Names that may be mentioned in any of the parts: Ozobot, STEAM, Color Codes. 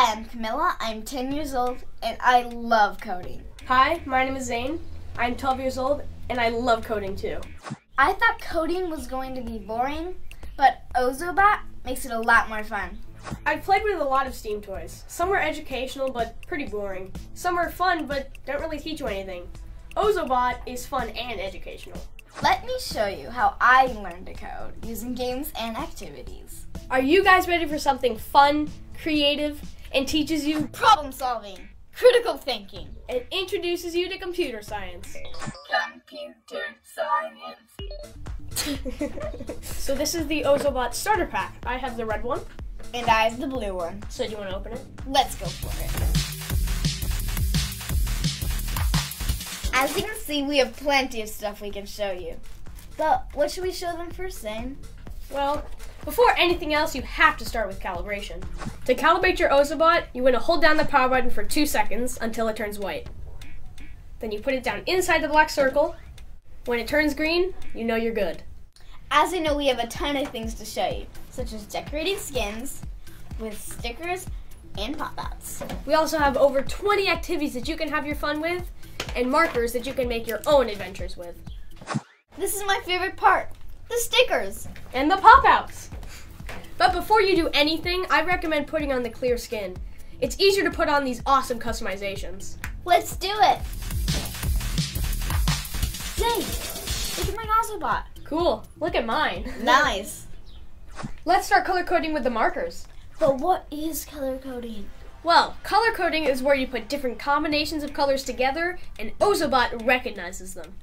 Hi, I'm Camilla. I'm 10 years old and I love coding. Hi, my name is Zane. I'm 12 years old and I love coding too. I thought coding was going to be boring, but Ozobot makes it a lot more fun. I've played with a lot of STEAM toys. Some are educational but pretty boring. Some are fun but don't really teach you anything. Ozobot is fun and educational. Let me show you how I learned to code using games and activities. Are you guys ready for something fun, creative, and teaches you problem solving, critical thinking, and introduces you to computer science? Computer science. So this is the Ozobot starter pack. I have the red one. And I have the blue one. So do you want to open it? Let's go for it. As you can see, we have plenty of stuff we can show you. But what should we show them first, Zane? Well, before anything else, you have to start with calibration. To calibrate your Ozobot, you want to hold down the power button for 2 seconds until it turns white. Then you put it down inside the black circle. When it turns green, you know you're good. As you know, we have a ton of things to show you, such as decorating skins with stickers and pop-outs. We also have over 20 activities that you can have your fun with and markers that you can make your own adventures with. This is my favorite part, the stickers and the pop-outs. But before you do anything, I recommend putting on the clear skin. It's easier to put on these awesome customizations. Let's do it! Zane, look at my Ozobot. Cool, look at mine. Nice. Let's start color coding with the markers. But what is color coding? Well, color coding is where you put different combinations of colors together and Ozobot recognizes them.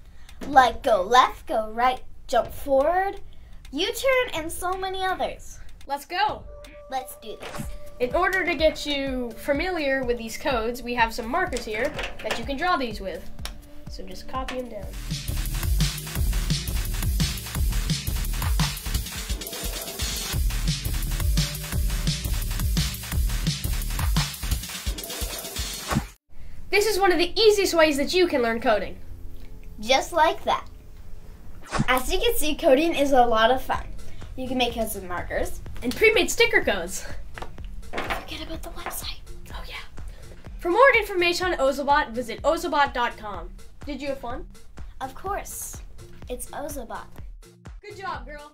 Like go left, go right, jump forward, U-turn, and so many others. Let's go. Let's do this. In order to get you familiar with these codes, we have some markers here that you can draw these with. So just copy them down. This is one of the easiest ways that you can learn coding. Just like that. As you can see, coding is a lot of fun. You can make codes with markers. And pre-made sticker codes. Forget about the website. Oh yeah. For more information on Ozobot, visit ozobot.com. Did you have fun? Of course. It's Ozobot. Good job, girl.